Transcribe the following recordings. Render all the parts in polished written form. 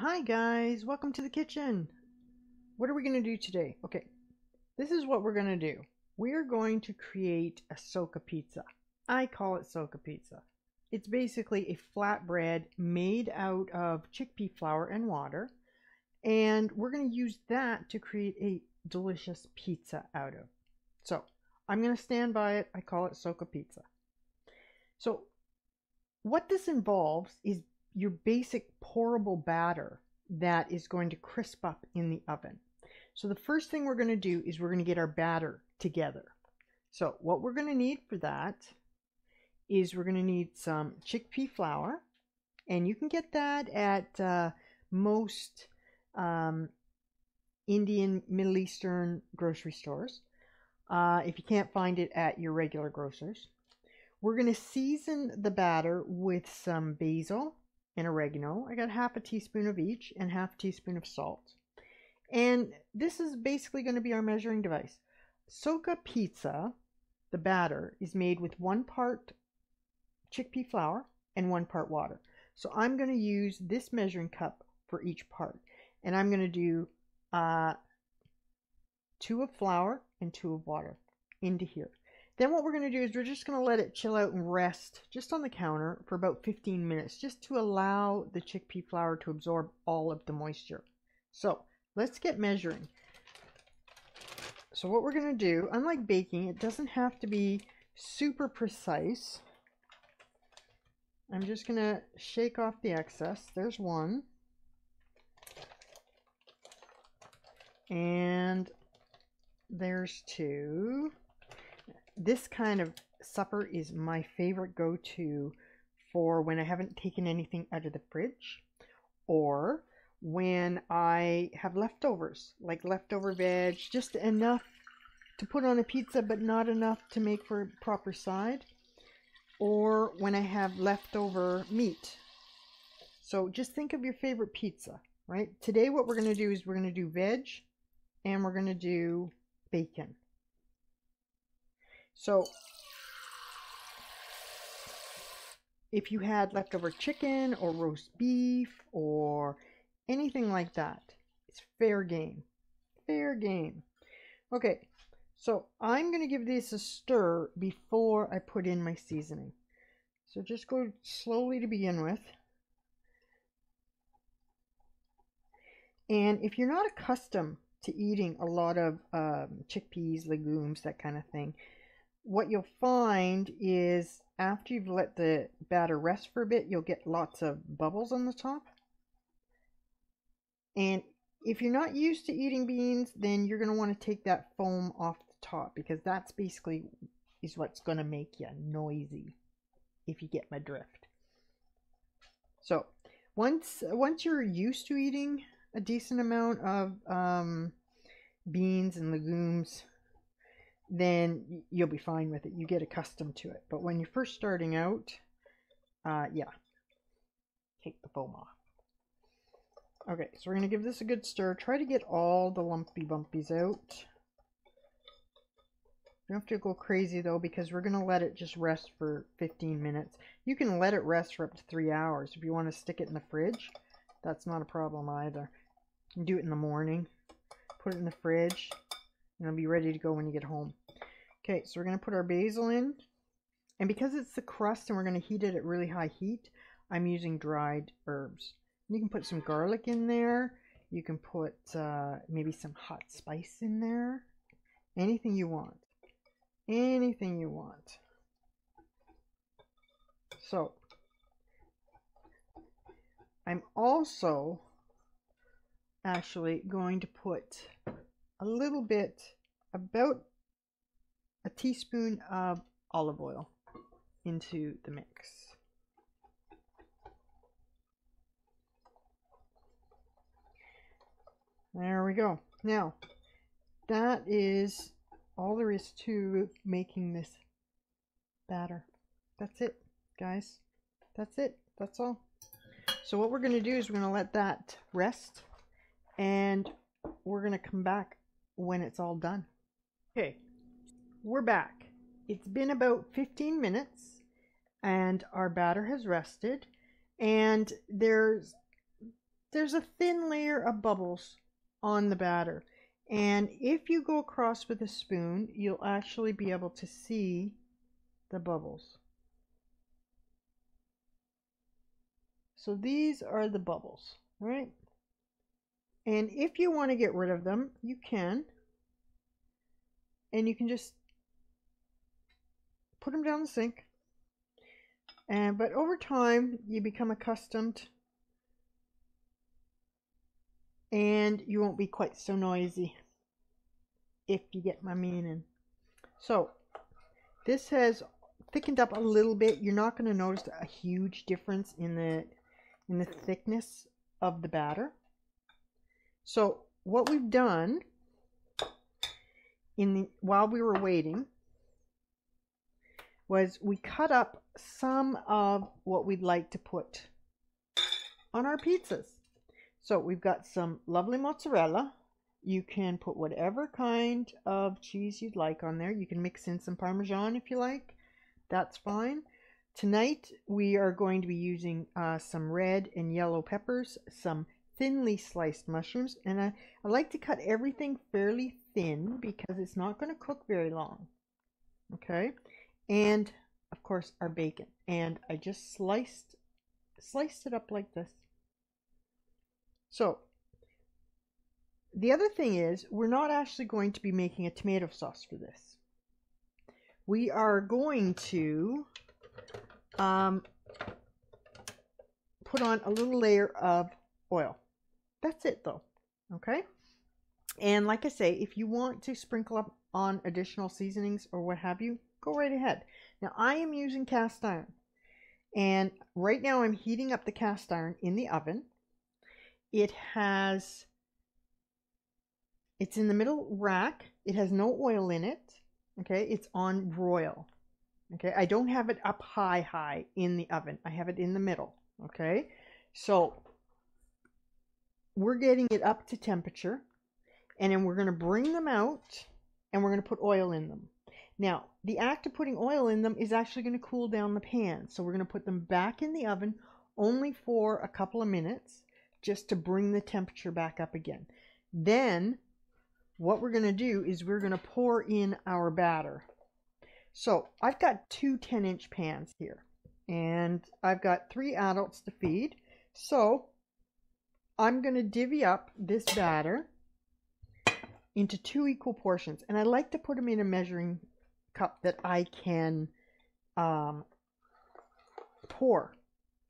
Hi guys, welcome to the kitchen. What are we going to do today? Okay, this is what we're going to do. We're going to create a socca pizza. I call it socca pizza. It's basically a flatbread made out of chickpea flour and water, and we're going to use that to create a delicious pizza out of. So I'm going to stand by it. I call it socca pizza. So what this involves is your basic pourable batter that is going to crisp up in the oven. So the first thing we're going to do is we're going to get our batter together. So what we're going to need for that is we're going to need some chickpea flour, and you can get that at most Indian, Middle Eastern grocery stores. If you can't find it at your regular grocers, we're going to season the batter with some basil and oregano. I got half a teaspoon of each and half a teaspoon of salt. And this is basically going to be our measuring device. Socca pizza, the batter, is made with 1 part chickpea flour and 1 part water. So I'm going to use this measuring cup for each part. And I'm going to do 2 of flour and 2 of water into here. Then what we're going to do is we're just going to let it chill out and rest just on the counter for about 15 minutes, just to allow the chickpea flour to absorb all of the moisture. So let's get measuring. So what we're going to do, unlike baking, it doesn't have to be super precise. I'm just going to shake off the excess. There's one. And there's two. This kind of supper is my favorite go-to for when I haven't taken anything out of the fridge, or when I have leftovers, like leftover veg, just enough to put on a pizza but not enough to make for a proper side, or when I have leftover meat. So just think of your favorite pizza, right? Today what we're going to do is we're going to do veg and we're going to do bacon. So if you had leftover chicken or roast beef or anything like that, it's fair game. Fair game. Okay, so I'm going to give this a stir before I put in my seasoning. So just go slowly to begin with. And if you're not accustomed to eating a lot of chickpeas, legumes, that kind of thing, what you'll find is after you've let the batter rest for a bit, you'll get lots of bubbles on the top. And if you're not used to eating beans, then you're going to want to take that foam off the top, because that's basically is what's going to make you noisy, if you get my drift. So once you're used to eating a decent amount of beans and legumes, then you'll be fine with it. You get accustomed to it. But when you're first starting out, yeah, take the foam off. Okay, so we're going to give this a good stir. Try to get all the lumpy bumpies out. You don't have to go crazy though, because we're going to let it just rest for 15 minutes. You can let it rest for up to 3 hours. If you want to stick it in the fridge, that's not a problem either. You can do it in the morning. Put it in the fridge. And it'll be ready to go when you get home. Okay, so we're going to put our basil in. And because it's the crust and we're going to heat it at really high heat, I'm using dried herbs. You can put some garlic in there. You can put maybe some hot spice in there. Anything you want. Anything you want. So, I'm also actually going to put a little bit, about a teaspoon of olive oil into the mix. There we go. Now, that is all there is to making this batter. That's it, guys. That's it. That's all. So what we're going to do is we're going to let that rest, and we're going to come back when it's all done. Okay, we're back. It's been about 15 minutes and our batter has rested, and there's there's a thin layer of bubbles on the batter, and if you go across with a spoon, you'll actually be able to see the bubbles. So these are the bubbles, right? And if you want to get rid of them, you can. And you can just put them down the sink. But over time, you become accustomed and you won't be quite so noisy, if you get my meaning. So this has thickened up a little bit. You're not going to notice a huge difference in the thickness of the batter. So what we've done while we were waiting was we cut up some of what we'd like to put on our pizzas. So we've got some lovely mozzarella. You can put whatever kind of cheese you'd like on there. You can mix in some Parmesan if you like. That's fine. Tonight we are going to be using some red and yellow peppers, some thinly sliced mushrooms, and I like to cut everything fairly thin because it's not going to cook very long. Okay, and of course our bacon, and I just sliced it up like this. So the other thing is, we're not actually going to be making a tomato sauce for this. We are going to put on a little layer of oil. That's it though, okay? And like I say, if you want to sprinkle up on additional seasonings or what have you, go right ahead. Now I am using cast iron, and right now I'm heating up the cast iron in the oven. It's in the middle rack. It has no oil in it. Okay, it's on broil. Okay, I don't have it up high in the oven. I have it in the middle. Okay, so we're getting it up to temperature, and then we're going to bring them out and we're going to put oil in them. Now, the act of putting oil in them is actually going to cool down the pan. So we're going to put them back in the oven only for a couple of minutes, just to bring the temperature back up again. Then what we're going to do is we're going to pour in our batter. So I've got two 10-inch pans here, and I've got 3 adults to feed. So I'm going to divvy up this batter into 2 equal portions. And I like to put them in a measuring cup that I can pour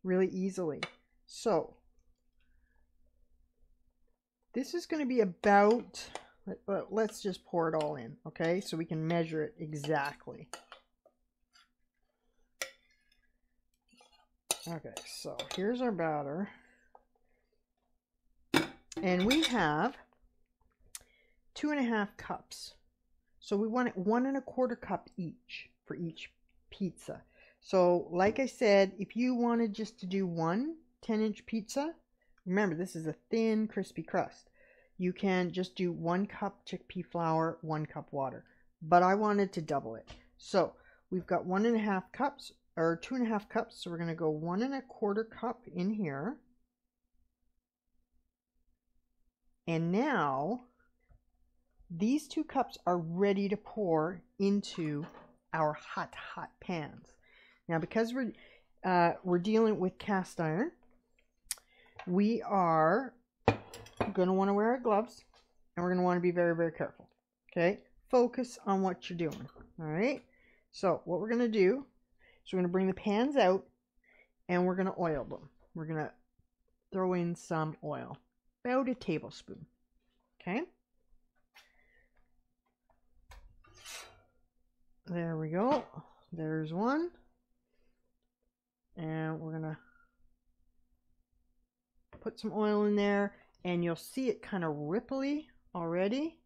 really easily. So this is going to be about... Let's just pour it all in, okay? So we can measure it exactly. Okay, so here's our batter. And we have 2.5 cups. So we want it 1 1/4 cup each for each pizza. So like I said, if you wanted just to do one 10-inch pizza, remember this is a thin, crispy crust. You can just do 1 cup chickpea flour, 1 cup water, but I wanted to double it. So we've got 1.5 cups or 2.5 cups. So we're going to go 1 1/4 cup in here. And now these 2 cups are ready to pour into our hot pans. Now, because we're dealing with cast iron, we are going to want to wear our gloves, and we're going to want to be very, very careful. Okay, focus on what you're doing. All right, so what we're going to do is we're going to bring the pans out and we're going to oil them. We're going to throw in some oil, about a tablespoon. Okay, there we go. There's one, and we're going to put some oil in there. And you'll see it kind of ripply already.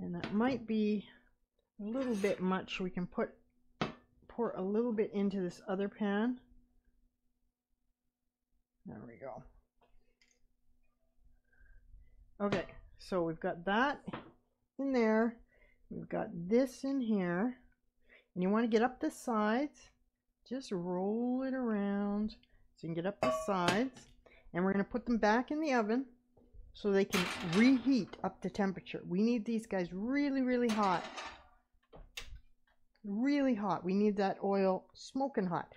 And that might be a little bit much. We can pour a little bit into this other pan. There we go. Okay, so we've got that in there. We've got this in here. And you want to get up the sides. Just roll it around. So you can get up the sides, and we're going to put them back in the oven so they can reheat up to temperature. We need these guys really, really hot. Really hot. We need that oil smoking hot.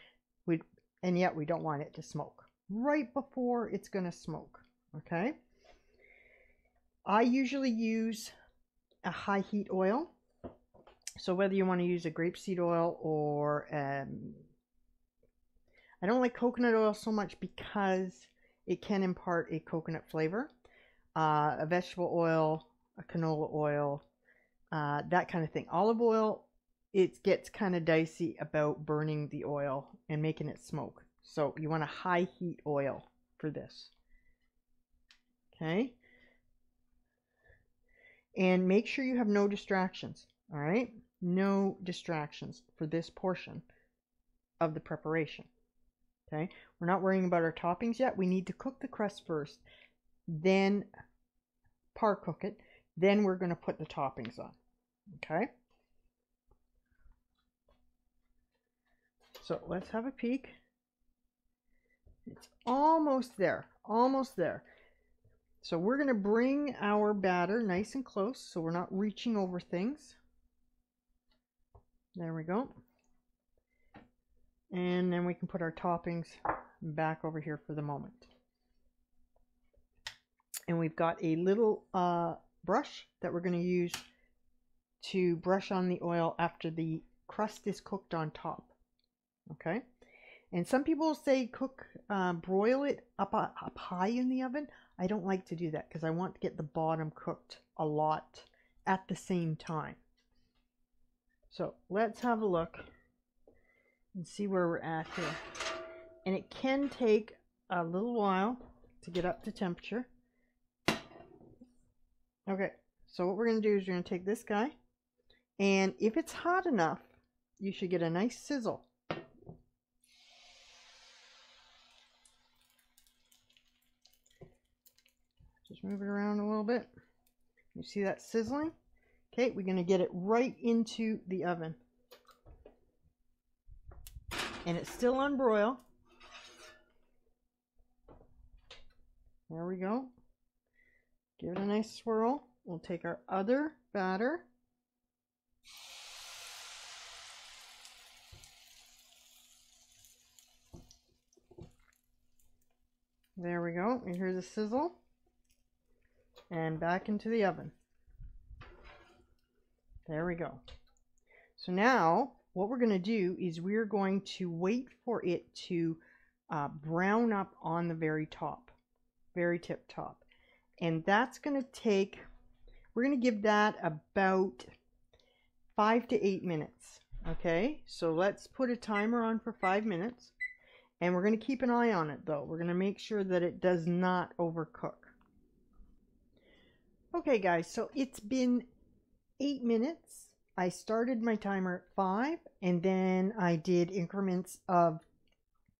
And yet we don't want it to smoke. Right before it's going to smoke. Okay. I usually use a high heat oil. So whether you want to use a grapeseed oil or I don't like coconut oil so much because it can impart a coconut flavor. A vegetable oil, a canola oil, that kind of thing. Olive oil, it gets kind of dicey about burning the oil and making it smoke. So you want a high heat oil for this. Okay. And make sure you have no distractions. All right. No distractions for this portion of the preparation. Okay. We're not worrying about our toppings yet. We need to cook the crust first, then par cook it. Then we're going to put the toppings on. Okay. So let's have a peek. It's almost there. Almost there. So we're going to bring our batter nice and close so we're not reaching over things. There we go. And then we can put our toppings back over here for the moment. And we've got a little brush that we're going to use to brush on the oil after the crust is cooked on top. Okay. And some people say cook, broil it up high in the oven. I don't like to do that because I want to get the bottom cooked a lot at the same time. So let's have a look and see where we're at here. And it can take a little while to get up to temperature. Okay, so what we're going to do is we're going to take this guy, and if it's hot enough, you should get a nice sizzle. Just move it around a little bit. You see that sizzling? Okay, we're going to get it right into the oven. And it's still on broil. There we go. Give it a nice swirl. We'll take our other batter. There we go. You hear the sizzle. And back into the oven. There we go. So now what we're going to do is we're going to wait for it to brown up on the very top, very tip top. And that's going to take, we're going to give that about 5 to 8 minutes. Okay, so let's put a timer on for 5 minutes. And we're going to keep an eye on it though. We're going to make sure that it does not overcook. Okay guys, so it's been 8 minutes. I started my timer at 5 and then I did increments of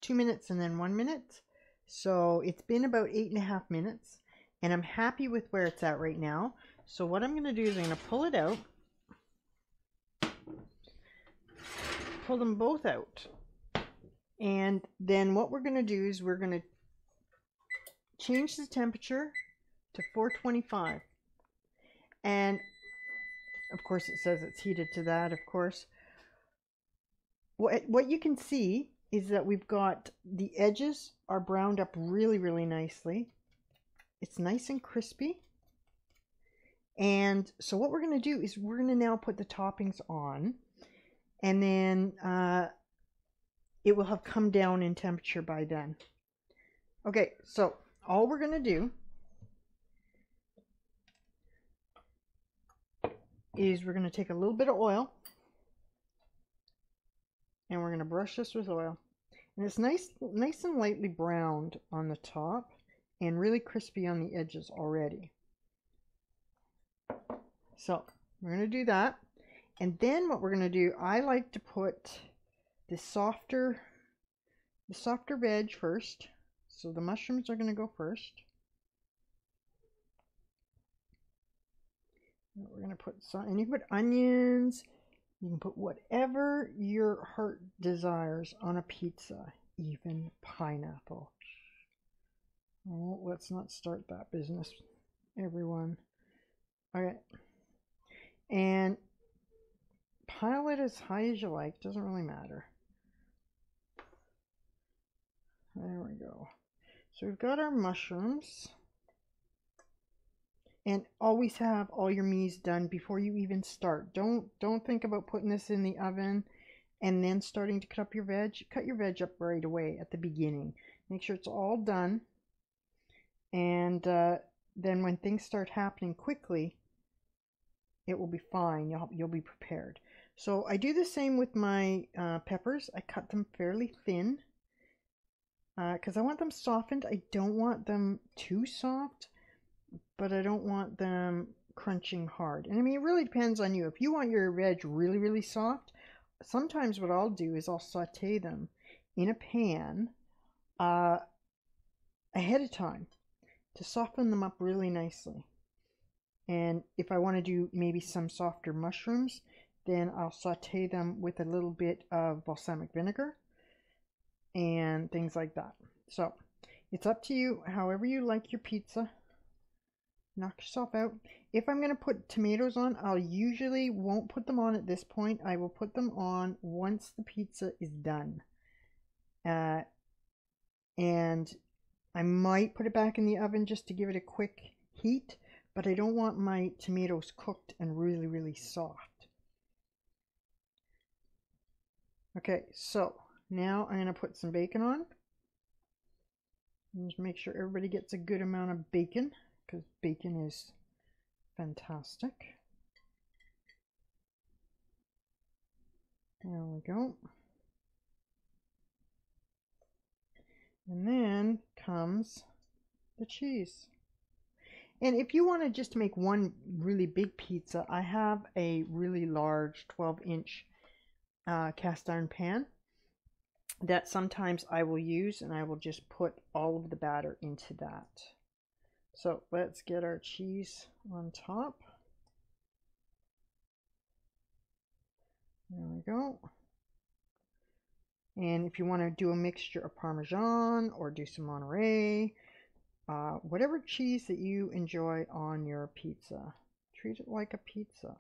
2 minutes and then 1 minute. So it's been about 8.5 minutes and I'm happy with where it's at right now. So what I'm going to do is I'm going to pull it out, pull them both out. And then what we're going to do is we're going to change the temperature to 425. And of course it says it's heated to that, of course. What you can see is that we've got the edges are browned up really, really nicely. It's nice and crispy. And so what we're going to do is we're going to now put the toppings on, and then it will have come down in temperature by then. Okay, so all we're going to do is we're going to take a little bit of oil and we're going to brush this with oil, and it's nice and lightly browned on the top and really crispy on the edges already. So we're going to do that, and then what we're going to do, I like to put the softer veg first, so the mushrooms are going to go first. We're going to put some, and you can put onions, you can put whatever your heart desires on a pizza. even pineapple. Oh, let's not start that business, everyone. Okay. And pile it as high as you like. Doesn't really matter. There we go. So we've got our mushrooms. And always have all your mise done before you even start. Don't think about putting this in the oven and then starting to cut up your veg. Cut your veg up right away at the beginning. Make sure it's all done. And then when things start happening quickly, it will be fine. You'll be prepared. So I do the same with my peppers. I cut them fairly thin because I want them softened. I don't want them too soft, but I don't want them crunching hard. And I mean, it really depends on you. If you want your veg really, really soft, sometimes what I'll do is I'll saute them in a pan ahead of time to soften them up really nicely. And if I want to do maybe some softer mushrooms, then I'll saute them with a little bit of balsamic vinegar and things like that. So it's up to you, however you like your pizza. Knock yourself out. If I'm going to put tomatoes on, I'll usually won't put them on at this point. I will put them on once the pizza is done. And I might put it back in the oven just to give it a quick heat, but I don't want my tomatoes cooked and really, really soft. Okay, so now I'm going to put some bacon on. Just make sure everybody gets a good amount of bacon, because bacon is fantastic. There we go. And then comes the cheese. And if you want to just make one really big pizza, I have a really large 12-inch cast iron pan that sometimes I will use, and I will just put all of the batter into that. So let's get our cheese on top. There we go. And if you want to do a mixture of Parmesan or do some Monterey, whatever cheese that you enjoy on your pizza, treat it like a pizza.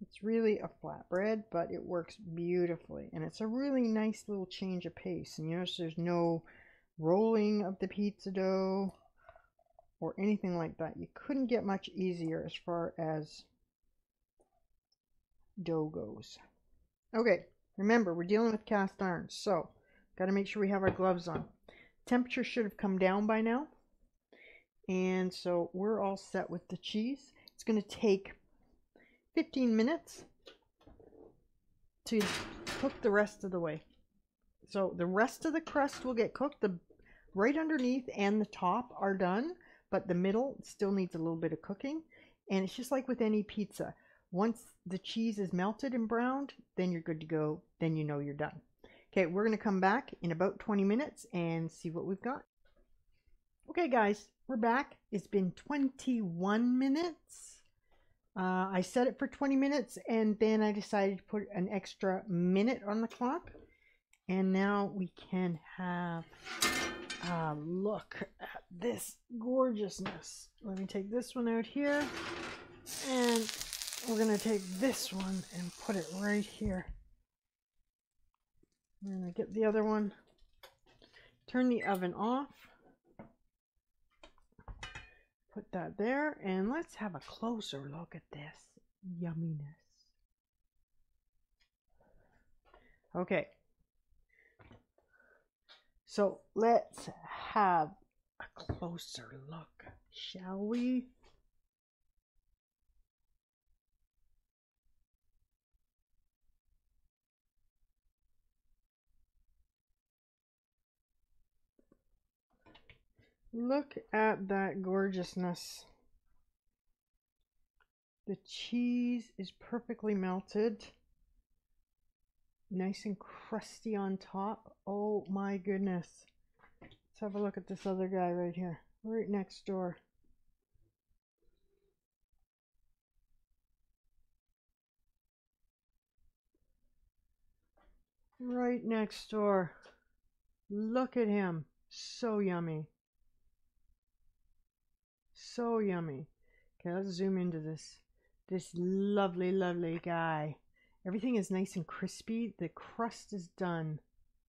It's really a flatbread, but it works beautifully. And it's a really nice little change of pace. And you notice there's no rolling of the pizza dough or anything like that. You couldn't get much easier as far as dough goes. Okay, remember, we're dealing with cast iron, so got to make sure we have our gloves on. Temperature should have come down by now, and so we're all set with the cheese. It's going to take 15 minutes to cook the rest of the way. So the rest of the crust will get cooked. The right underneath and the top are done, but the middle still needs a little bit of cooking. And it's just like with any pizza. Once the cheese is melted and browned, then you're good to go. Then you know you're done. Okay, we're going to come back in about 20 minutes and see what we've got. Okay, guys, we're back. It's been 21 minutes. I set it for 20 minutes, and then I decided to put an extra minute on the clock. And now we can have... look at this gorgeousness. Let me take this one out here, and we're going to take this one and put it right here. I'm going to get the other one, turn the oven off, put that there, and let's have a closer look at this yumminess. Okay. So let's have a closer look, shall we? Look at that gorgeousness. The cheese is perfectly melted. Nice and crusty on top. Oh my goodness. Let's have a look at this other guy right here, right next door. Right next door. Look at him. So yummy. So yummy. Okay, let's zoom into this. This lovely, lovely guy. Everything is nice and crispy. The crust is done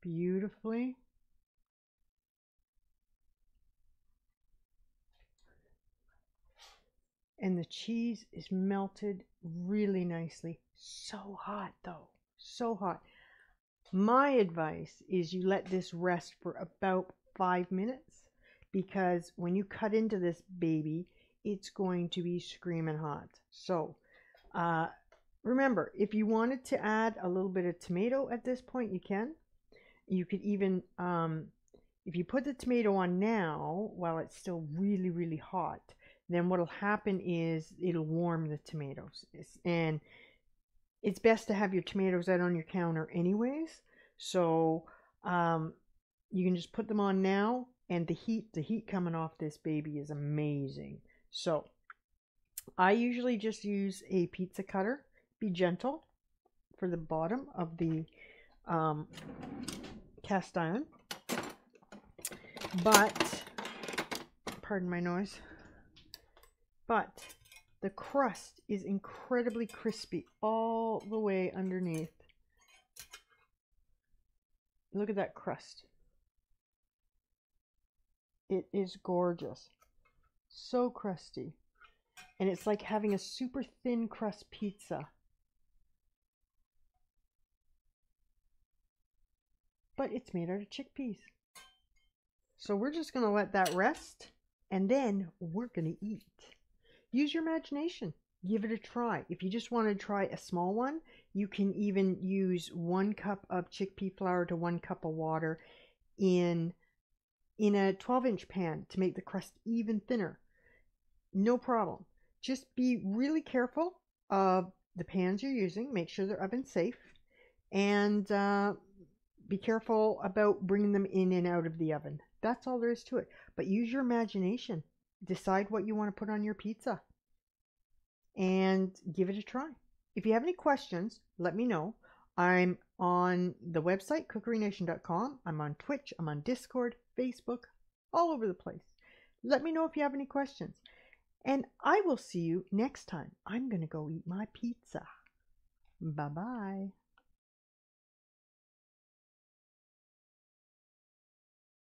beautifully. And the cheese is melted really nicely. So hot though, so hot. My advice is you let this rest for about 5 minutes, because when you cut into this baby, it's going to be screaming hot. So remember, if you wanted to add a little bit of tomato at this point, you can. You could even, if you put the tomato on now while it's still really, really hot, then what'll happen is it'll warm the tomatoes. And it's best to have your tomatoes out on your counter anyways. So you can just put them on now, and the heat coming off this baby is amazing. So I usually just use a pizza cutter. Be gentle for the bottom of the cast iron. But, pardon my noise. But the crust is incredibly crispy all the way underneath. Look at that crust. It is gorgeous. So crusty. And it's like having a super thin crust pizza. But it's made out of chickpeas. So we're just going to let that rest, and then we're going to eat. Use your imagination. Give it a try. If you just want to try a small one, you can even use 1 cup of chickpea flour to 1 cup of water in a 12-inch pan to make the crust even thinner. No problem. Just be really careful of the pans you're using. Make sure they're oven safe. And be careful about bringing them in and out of the oven. That's all there is to it. But use your imagination. Decide what you want to put on your pizza and give it a try. If you have any questions, let me know. I'm on the website, cookerination.com. I'm on Twitch, I'm on Discord, Facebook, all over the place. Let me know if you have any questions. And I will see you next time. I'm going to go eat my pizza. Bye-bye.